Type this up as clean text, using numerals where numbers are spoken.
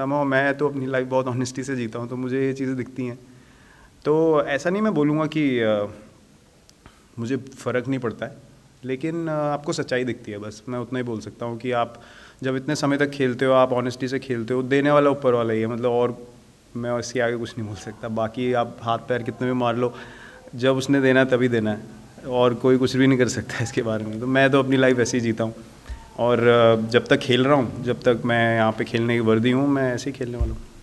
मैं तो अपनी लाइफ बहुत ऑनेस्टी से जीता हूँ, तो मुझे ये चीज़ें दिखती हैं। तो ऐसा नहीं मैं बोलूँगा कि मुझे फ़र्क नहीं पड़ता है, लेकिन आपको सच्चाई दिखती है, बस मैं उतना ही बोल सकता हूँ कि आप जब इतने समय तक खेलते हो, आप ऑनेस्टी से खेलते हो, देने वाला ऊपर वाला ही है, मतलब और मैं इससे आगे कुछ नहीं बोल सकता। बाकी आप हाथ पैर कितने भी मार लो, जब उसने देना है तभी देना है, और कोई कुछ भी नहीं कर सकता इसके बारे में। तो मैं तो अपनी लाइफ ऐसे ही जीता हूँ, और जब तक खेल रहा हूँ, जब तक मैं यहाँ पे खेलने की वर्दी हूँ, मैं ऐसे ही खेलने वाला हूँ।